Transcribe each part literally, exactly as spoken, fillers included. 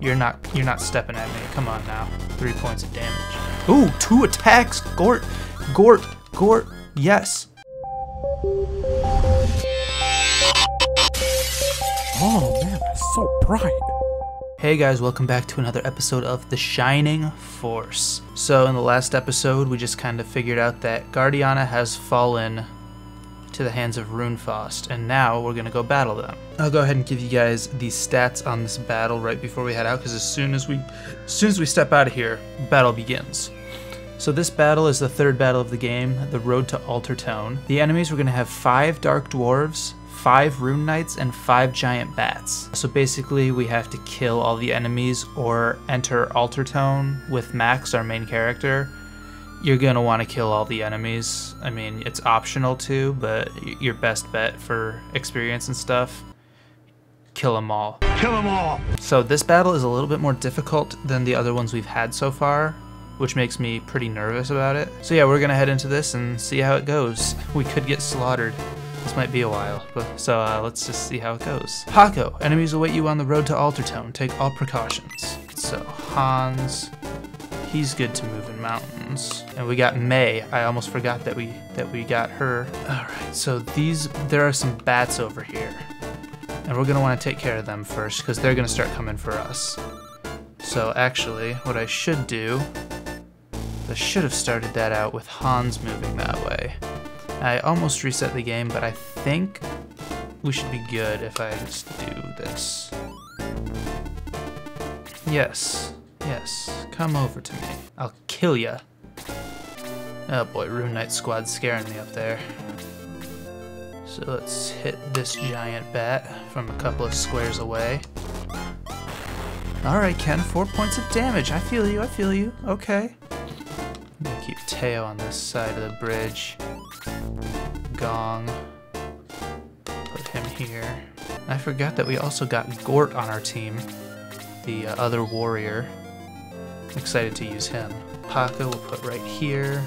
You're not you're not stepping at me. Come on now. Three points of damage. Ooh, two attacks! Gort! Gort! Gort! Yes! Oh man, that's so bright! Hey guys, welcome back to another episode of The Shining Force. So in the last episode, we just kind of figured out that Guardiana has fallen to the hands of Runefost, and now we're gonna go battle them. I'll go ahead and give you guys the stats on this battle right before we head out, because as soon as we as soon as we step out of here, battle begins. So this battle is the third battle of the game, the Road to Altertone. The enemies, we're gonna have five Dark Dwarves, five Rune Knights, and five Giant Bats. So basically we have to kill all the enemies or enter Altertone with Max, our main character. You're gonna wanna kill all the enemies. I mean, it's optional too, but your best bet for experience and stuff, kill them all. Kill them all! So this battle is a little bit more difficult than the other ones we've had so far, which makes me pretty nervous about it. So yeah, we're gonna head into this and see how it goes. We could get slaughtered. This might be a while, but so uh, let's just see how it goes. Paco, enemies await you on the road to Altertone. Take all precautions. So Hans, he's good to move in mountains, and we got Mei. I almost forgot that we that we got her. All right, so these there are some bats over here, and we're gonna want to take care of them first because they're gonna start coming for us. So actually, what I should do, I should have started that out with Hans moving that way. I almost reset the game, but I think we should be good if I just do this. Yes, yes, come over to me. I'll kill ya. Oh boy, Rune Knight squad's scaring me up there. So let's hit this giant bat from a couple of squares away. All right, Ken, four points of damage. I feel you, I feel you, okay. I'm gonna keep Teo on this side of the bridge. Gong. Put him here. I forgot that we also got Gort on our team, the uh, other warrior. I'm excited to use him. Paco we'll put right here.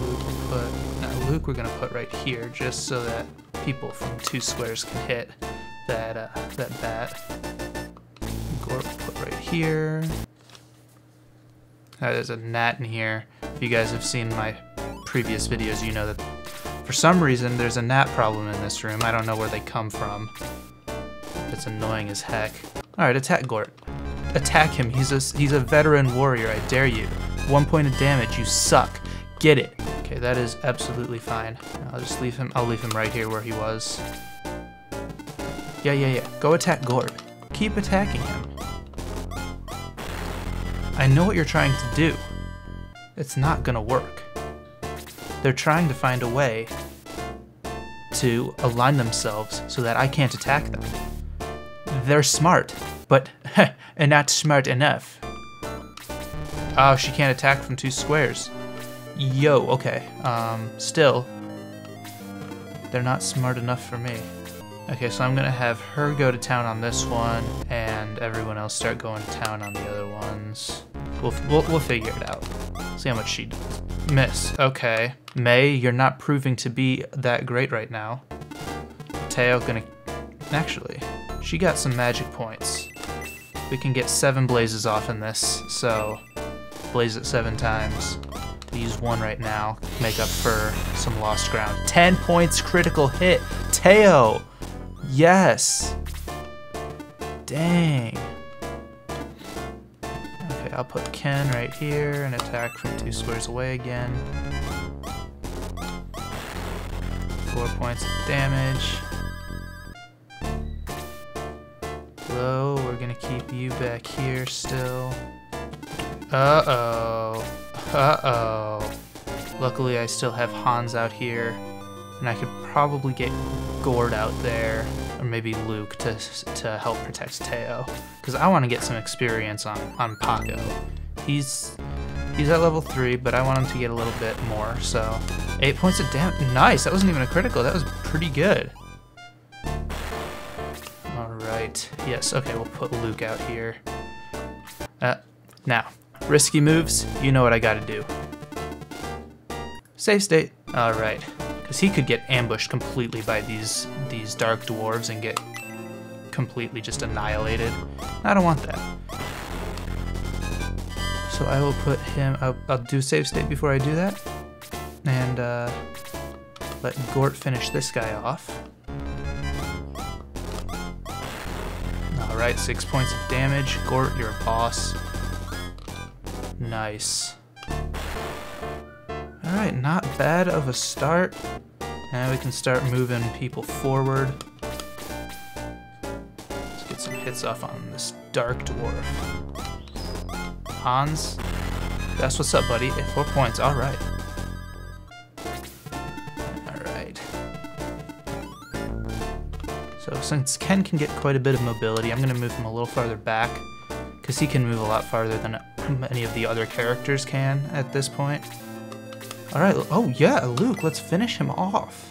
Luke we'll put... Now Luke we're gonna put right here, just so that people from two squares can hit that, uh, that bat. Gort we'll put right here. Now, there's a gnat in here. If you guys have seen my previous videos, you know that for some reason there's a gnat problem in this room. I don't know where they come from. It's annoying as heck. All right, attack Gort. Attack him. He's a he's a veteran warrior. I dare you. One point of damage. You suck. Get it. Okay, that is absolutely fine. I'll just leave him. I'll leave him right here where he was. Yeah, yeah, yeah. Go attack Gort. Keep attacking him. I know what you're trying to do. It's not gonna work. They're trying to find a way to align themselves so that I can't attack them. They're smart, but not smart enough. Oh, she can't attack from two squares. Yo, okay. Um, still, they're not smart enough for me. Okay, so I'm gonna have her go to town on this one, and everyone else start going to town on the other ones. We'll, we'll, we'll figure it out. See how much she does. Miss, okay. Mei, you're not proving to be that great right now. Tao gonna, actually, she got some magic points. We can get seven blazes off in this, so blaze it seven times. Use one right now, make up for some lost ground. ten points critical hit, Tao! Yes! Dang. Okay, I'll put Ken right here and attack from two squares away again. Four points of damage. Low, we're gonna keep you back here still. Uh-oh. Uh-oh. Luckily, I still have Hans out here, and I could probably get Gord out there, or maybe Luke to to help protect Teo, because I want to get some experience on on Paco. He's he's at level three, but I want him to get a little bit more. So eight points of damage. Nice. That wasn't even a critical. That was pretty good. All right. Yes. Okay. We'll put Luke out here. Uh, now, risky moves. You know what I got to do. Safe state. All right. He could get ambushed completely by these these dark dwarves and get completely just annihilated. I don't want that. So I will put him, I'll, I'll do save state before I do that. And uh, let Gort finish this guy off. Alright, six points of damage. Gort, you're a boss. Nice. Alright, not bad of a start. Now we can start moving people forward. Let's get some hits off on this Dark Dwarf. Hans, that's what's up, buddy. Four points, alright. Alright. So since Ken can get quite a bit of mobility, I'm going to move him a little farther back, because he can move a lot farther than any of the other characters can at this point. All right, oh yeah, Luke, let's finish him off.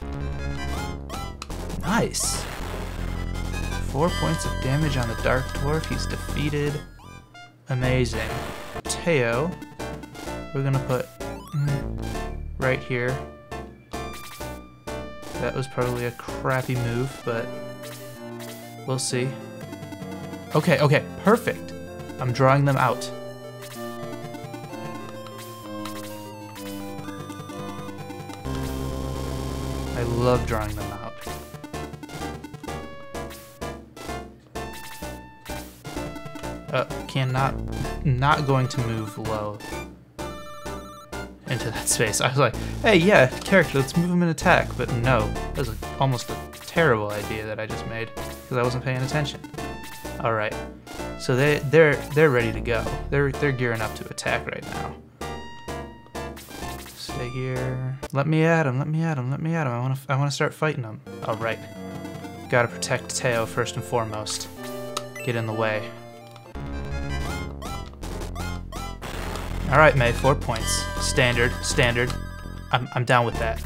Nice. Four points of damage on the Dark Dwarf, he's defeated. Amazing. Teo, we're gonna put right here. That was probably a crappy move, but we'll see. Okay, okay, perfect. I'm drawing them out. I love drawing them out. Uh, cannot, not going to move Low into that space. I was like, hey, yeah, character, let's move him in attack, but no, that was a, almost a terrible idea that I just made because I wasn't paying attention. All right, so they they're they're ready to go. They're they're gearing up to attack right now. Here. Let me at him, let me at him, let me at him. I want to I want to start fighting him. All right. Got to protect Tao first and foremost. Get in the way. All right, Mei, four points. Standard, standard. I'm I'm down with that.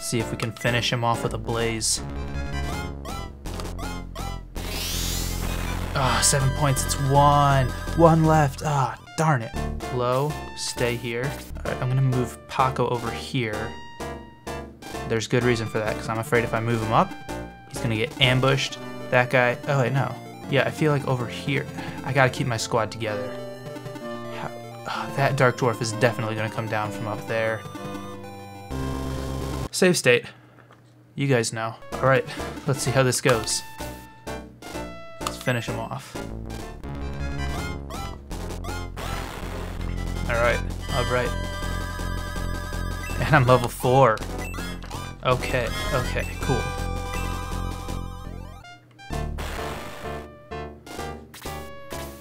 See if we can finish him off with a blaze. Ah, oh, seven points, it's one. One left, ah, oh, darn it. Low, stay here. All right, I'm gonna move Paco over here. There's good reason for that, because I'm afraid if I move him up, he's gonna get ambushed. That guy, oh wait, no. Yeah, I feel like over here, I gotta keep my squad together. How, oh, that Dark Dwarf is definitely gonna come down from up there. Save state, you guys know. All right, let's see how this goes. Finish him off. Alright, alright. And I'm level four. Okay, okay, cool.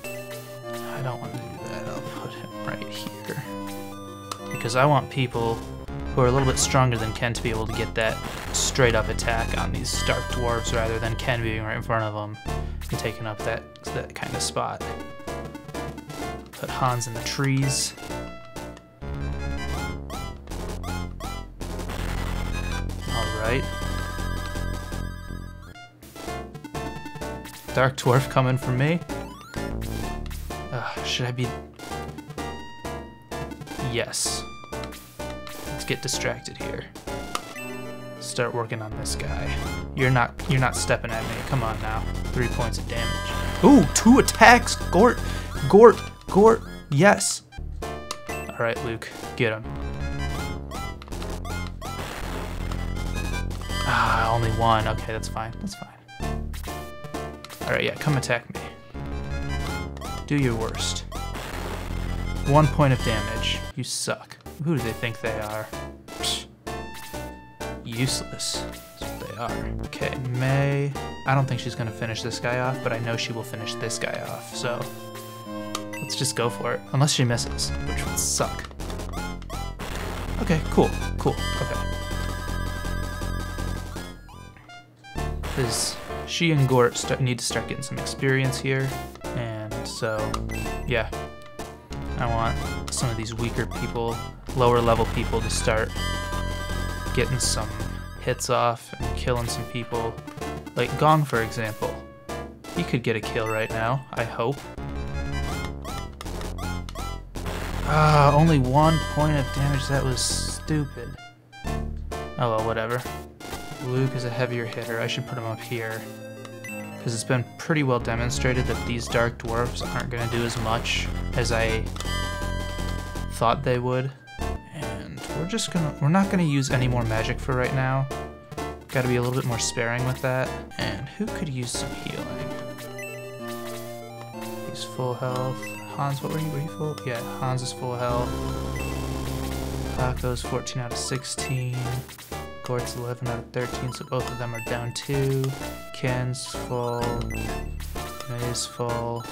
I don't want to do that. I'll put him right here. Because I want people who are a little bit stronger than Ken to be able to get that straight up attack on these Stark Dwarves rather than Ken being right in front of them and taking up that, that kind of spot. Put Hans in the trees. Alright. Dark Dwarf coming for me. Uh, should I be... Yes. Let's get distracted here. Start working on this guy. You're not you're not stepping at me. Come on now. Three points of damage. Ooh, two attacks! Gort! Gort! Gort! Yes! Alright, Luke. Get him. Ah, only one. Okay, that's fine. That's fine. Alright, yeah, come attack me. Do your worst. One point of damage. You suck. Who do they think they are? Useless. That's what they are. Okay, Mei. I don't think she's gonna finish this guy off, but I know she will finish this guy off, so let's just go for it. Unless she misses, which would suck. Okay, cool, cool, okay. Because she and Gort start, need to start getting some experience here, and so, yeah. I want some of these weaker people, lower level people to start getting some hits off and killing some people. Like Gong, for example. He could get a kill right now, I hope. Ah, only one point of damage, that was stupid. Oh well, whatever. Luke is a heavier hitter. I should put him up here. Because it's been pretty well demonstrated that these Dark Dwarfs aren't going to do as much as I thought they would. And we're just gonna, we're not going to use any more magic for right now. Got to be a little bit more sparing with that. And who could use some healing? He's full health. Hans, what were you, were you full? Yeah, Hans is full health. Paco's fourteen out of sixteen. Gort's eleven out of thirteen, so both of them are down two. Ken's full. Mei's full.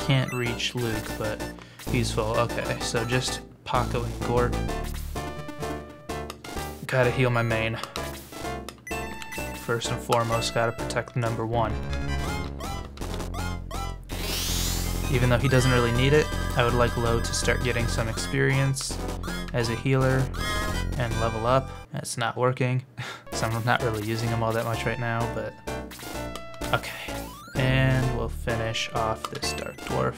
Can't reach Luke, but he's full. Okay, so just Paco and Gort. Gotta heal my main. First and foremost, gotta protect number one. Even though he doesn't really need it, I would like Low to start getting some experience as a healer and level up. That's not working, so I'm not really using him all that much right now, but okay. And we'll finish off this Dark Dwarf.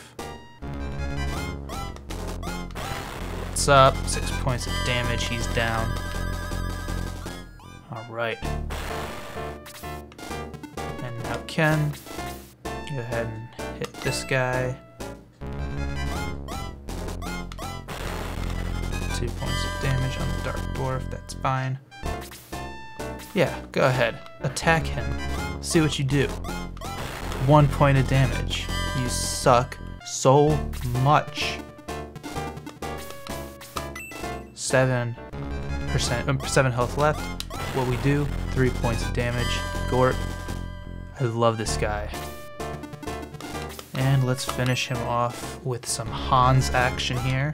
What's up? Six points of damage, he's down. Alright. And now Ken, go ahead and hit this guy. Two points of damage on the Dark Dwarf, that's fine. Yeah, go ahead. Attack him. See what you do. One point of damage. You suck so much. Seven percent, um, seven health left. What we do, three points of damage. Gort, I love this guy. And let's finish him off with some Hans action here.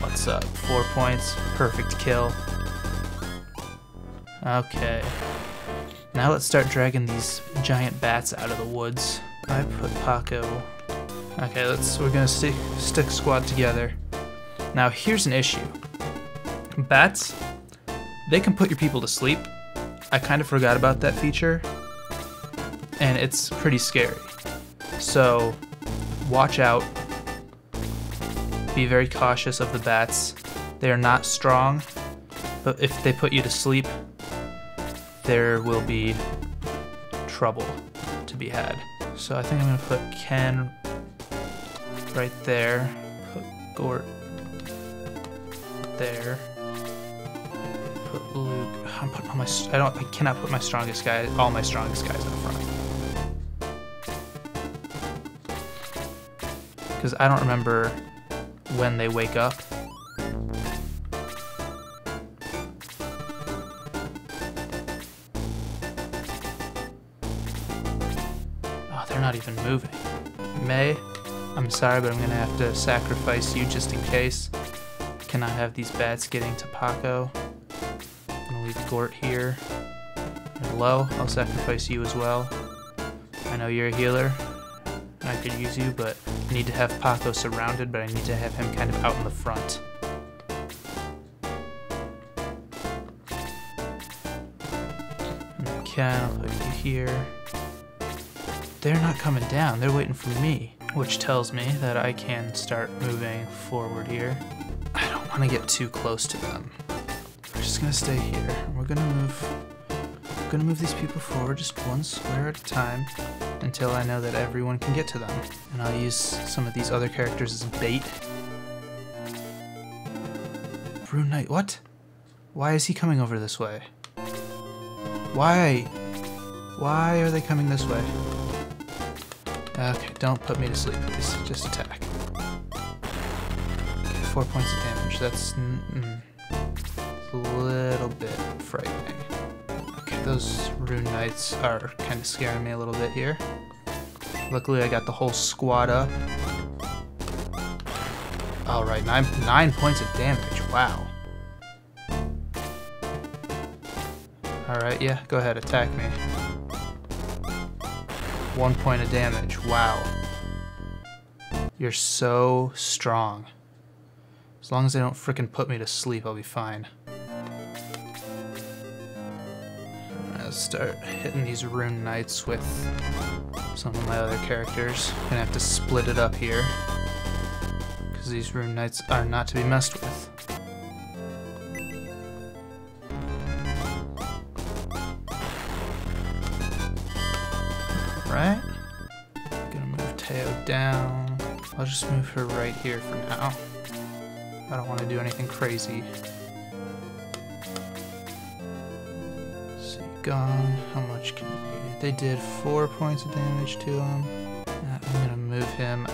What's up? Four points. Perfect kill. Okay. Now let's start dragging these giant bats out of the woods. I put Paco. Okay, let's. We're gonna stick stick squad together. Now here's an issue. Bats, they can put your people to sleep. I kind of forgot about that feature, and it's pretty scary. So, watch out. Be very cautious of the bats. They are not strong, but if they put you to sleep, there will be trouble to be had. So I think I'm gonna put Ken right there. Put Gort there. Put Luke. I'm putting all my. I don't. I cannot put my strongest guy. All my strongest guys up front. Because I don't remember when they wake up. Oh, they're not even moving. Mei, I'm sorry, but I'm gonna have to sacrifice you just in case. I cannot have these bats getting to Paco. I'm gonna leave Gort here. And Low, I'll sacrifice you as well. I know you're a healer. I could use you, but I need to have Paco surrounded, but I need to have him kind of out in the front. Okay, I'll put you here. They're not coming down, they're waiting for me, which tells me that I can start moving forward here. I don't want to get too close to them. We're just gonna stay here. We're gonna move. We're gonna move these people forward just one square at a time, until I know that everyone can get to them. And I'll use some of these other characters as bait. Brune Knight, what? Why is he coming over this way? Why? Why are they coming this way? Okay, don't put me to sleep, please. Just attack. Okay, four points of damage, that's mm, a little bit frightening. Those Rune Knights are kind of scaring me a little bit here. Luckily I got the whole squad up. Alright, nine, nine points of damage, wow. Alright, yeah, go ahead, attack me. One point of damage, wow. You're so strong. As long as they don't frickin' put me to sleep, I'll be fine. Start hitting these Rune Knights with some of my other characters. I'm gonna have to split it up here because these Rune Knights are not to be messed with. right? I'm gonna move Teo down. I'll just move her right here for now. I don't want to do anything crazy. So Gong, how much can you do? They did four points of damage to him. I'm gonna move him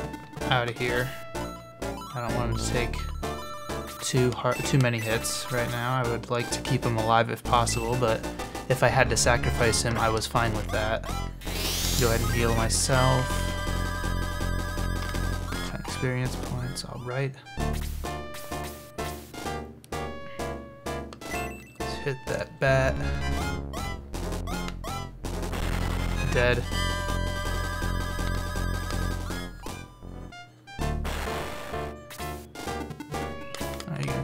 out of here. I don't want him to take too hard, too many hits right now. I would like to keep him alive if possible, but if I had to sacrifice him, I was fine with that. Go ahead and heal myself. ten experience points, alright. Let's hit that bat. Dead.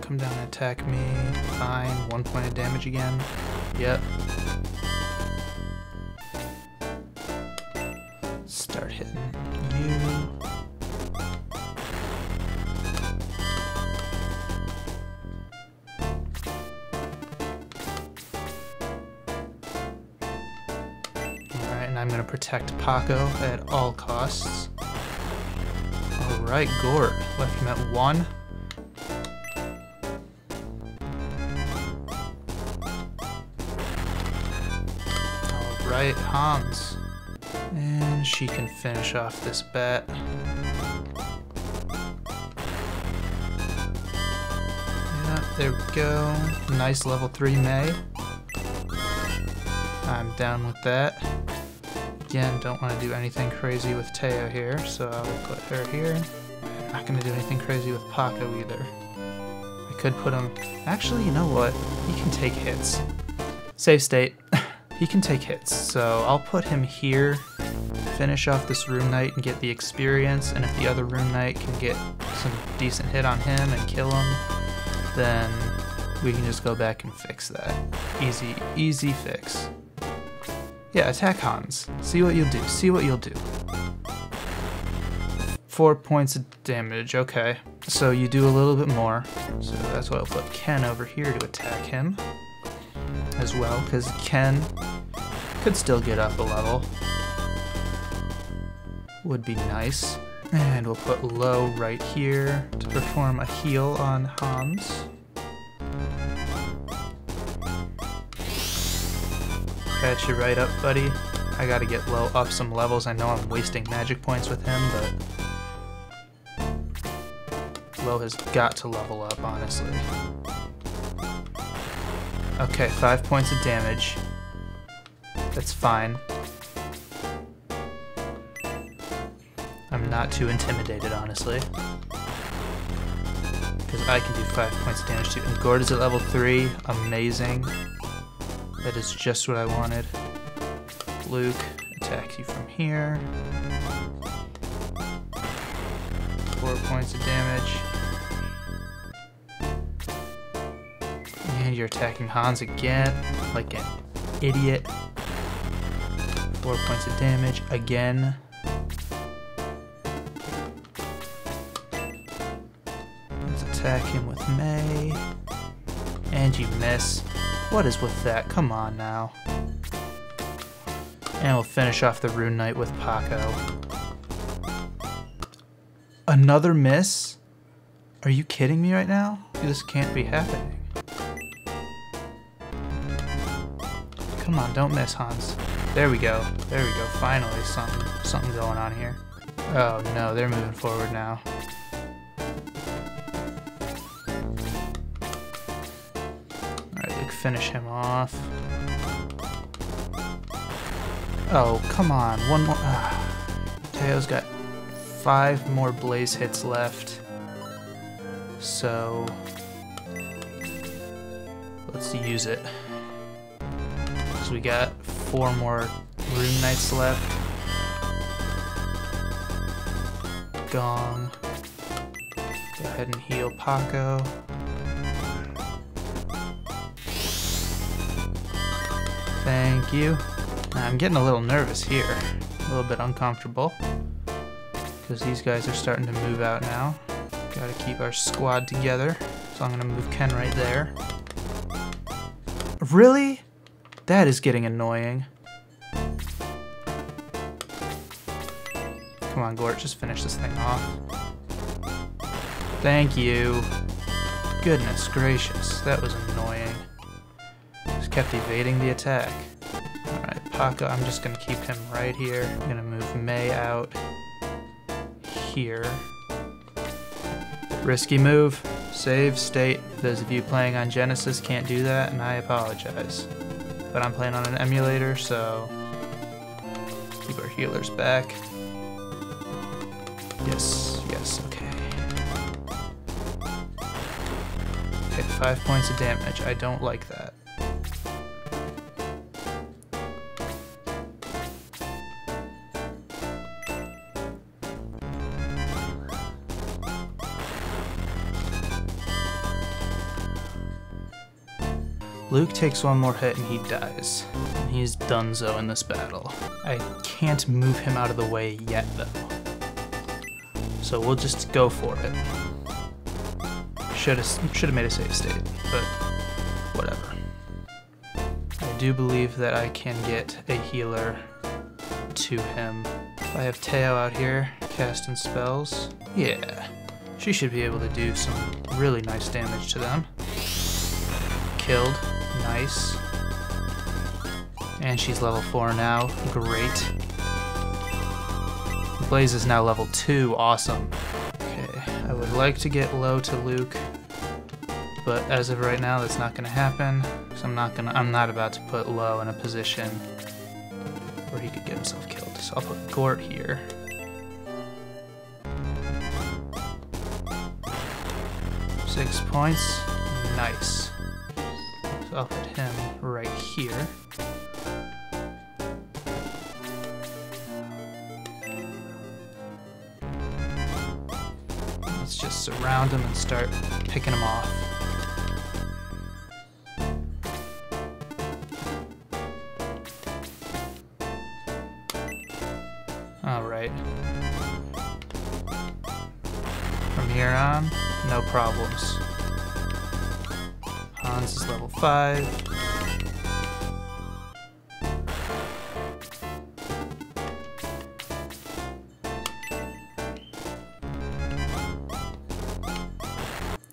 Come down and attack me. Fine. One point of damage again. Yep. Start hitting you. Alright, and I'm gonna protect Paco at all costs. Alright, Gort. Left him at one. Right, Hans. And she can finish off this bat. Yeah, there we go. Nice level three Mei. I'm down with that. Again, don't want to do anything crazy with Teo here, so I will put her here. I'm not going to do anything crazy with Paco either. I could put him... Actually, you know what? He can take hits. Save state. He can take hits, so I'll put him here, finish off this Rune Knight and get the experience, and if the other Rune Knight can get some decent hit on him and kill him, then we can just go back and fix that. Easy, easy fix. Yeah, attack Hans. See what you'll do, see what you'll do. Four points of damage, okay. So you do a little bit more, so that's why I'll put Ken over here to attack him as well, because Ken could still get up a level. Would be nice. And we'll put Low right here to perform a heal on Hans. Catch you right up, buddy. I gotta get Low up some levels. I know I'm wasting magic points with him, but Low has got to level up, honestly. Okay, five points of damage. That's fine. I'm not too intimidated, honestly. Because I can do five points of damage too. And Gort is at level three. Amazing. That is just what I wanted. Luke, attack you from here. Four points of damage. You're attacking Hans again, like an idiot. Four points of damage again. Let's attack him with Mei. And you miss. What is with that? Come on now. And we'll finish off the Rune Knight with Paco. Another miss? Are you kidding me right now? This can't be happening. Come on, don't miss, Hans. There we go. There we go. Finally, something, something going on here. Oh no, they're moving forward now. Alright, Luke, finish him off. Oh, come on. One more. Ah. Teo's got five more blaze hits left. So... let's use it. We got four more Rune Knights left. Gong. Go ahead and heal Paco. Thank you. I'm getting a little nervous here. A little bit uncomfortable. Because these guys are starting to move out now. Gotta keep our squad together. So I'm gonna move Ken right there. Really? That is getting annoying. Come on, Gort, just finish this thing off. Thank you. Goodness gracious, that was annoying. Just kept evading the attack. Alright, Paco, I'm just gonna keep him right here. I'm gonna move Mei out here. Risky move. Save state. Those of you playing on Genesis can't do that, and I apologize. But I'm playing on an emulator, so keep our healers back. Yes, yes, okay. Okay, five points of damage. I don't like that. Luke takes one more hit and he dies. And he's donezo in this battle. I can't move him out of the way yet, though. So we'll just go for it. Should've, should've made a save state, but whatever. I do believe that I can get a healer to him. I have Teo out here casting spells. Yeah, she should be able to do some really nice damage to them. Killed. Nice. And she's level four now. Great. Blaze is now level two. Awesome. Okay, I would like to get Low to Luke, but as of right now, that's not going to happen. So I'm not gonna. I'm not about to put Low in a position where he could get himself killed. So I'll put Gort here. Six points. Nice. So I'll put him right here. Let's just surround him and start picking him off. Alright. From here on, no problems. Hans is level five.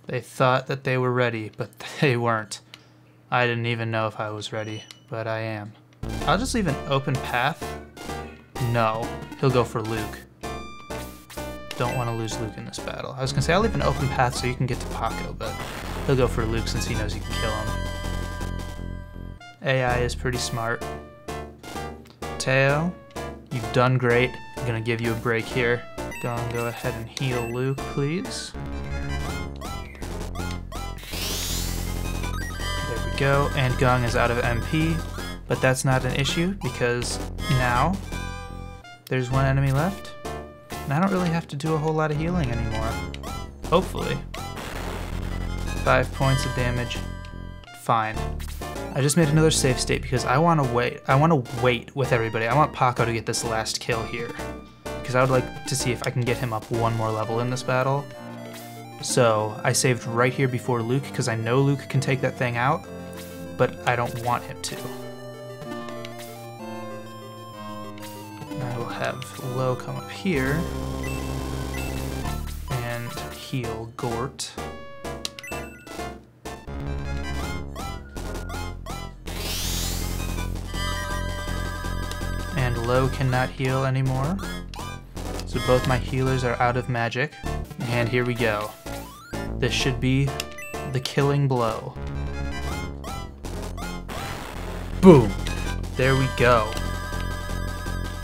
They thought that they were ready, but they weren't. I didn't even know if I was ready, but I am. I'll just leave an open path. No, he'll go for Luke. Don't want to lose Luke in this battle. I was gonna say I'll leave an open path so you can get to Paco, but he'll go for Luke since he knows you can kill him. A I is pretty smart. Teo, you've done great. I'm gonna give you a break here. Gong, go ahead and heal Luke, please. There we go, and Gong is out of M P, but that's not an issue because now there's one enemy left. And I don't really have to do a whole lot of healing anymore. Hopefully. Five points of damage. Fine. I just made another save state because I want to wait. I want to wait with everybody. I want Paco to get this last kill here. Because I would like to see if I can get him up one more level in this battle. So I saved right here before Luke because I know Luke can take that thing out. But I don't want him to. Have Low come up here and heal Gort. And Low cannot heal anymore. So both my healers are out of magic. And here we go. This should be the killing blow. Boom! There we go.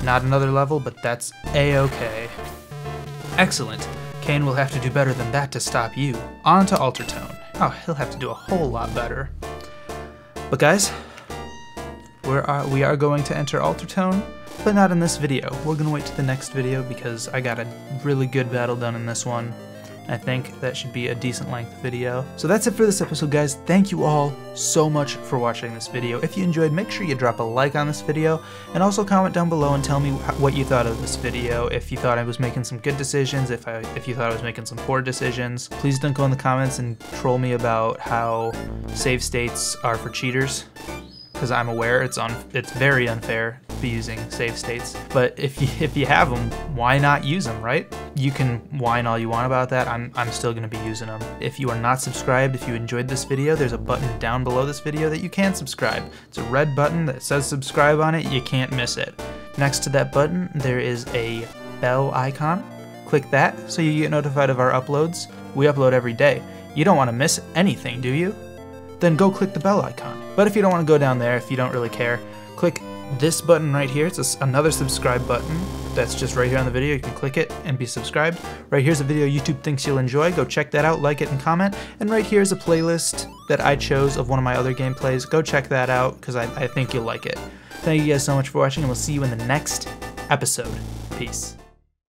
Not another level, but that's a-okay. Excellent. Kane will have to do better than that to stop you. On to Altertone. Oh, he'll have to do a whole lot better. But guys, we're, uh, we are going to enter Altertone, but not in this video. We're going to wait to the next video because I got a really good battle done in this one. I think that should be a decent length video. So that's it for this episode, guys. Thank you all so much for watching this video. If you enjoyed, make sure you drop a like on this video, and also comment down below and tell me what you thought of this video. If you thought I was making some good decisions, if I if you thought I was making some poor decisions, please don't go in the comments and troll me about how save states are for cheaters, because I'm aware it's on it's very unfair. be using save states. But if you, if you have them, why not use them, right? You can whine all you want about that. I'm, I'm still going to be using them. If you are not subscribed, if you enjoyed this video, there's a button down below this video that you can subscribe. It's a red button that says subscribe on it. You can't miss it. Next to that button, there is a bell icon. Click that so you get notified of our uploads. We upload every day. You don't want to miss anything, do you? Then go click the bell icon. But if you don't want to go down there, if you don't really care, click this button right here. It's another subscribe button that's just right here on the video. You can click it and be subscribed. Right here's a video YouTube thinks you'll enjoy. Go check that out, like it, and comment. And right here's a playlist that I chose of one of my other gameplays. Go check that out because I, I think you'll like it. Thank you guys so much for watching, and we'll see you in the next episode. Peace.